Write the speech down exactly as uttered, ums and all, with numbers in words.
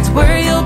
That's where you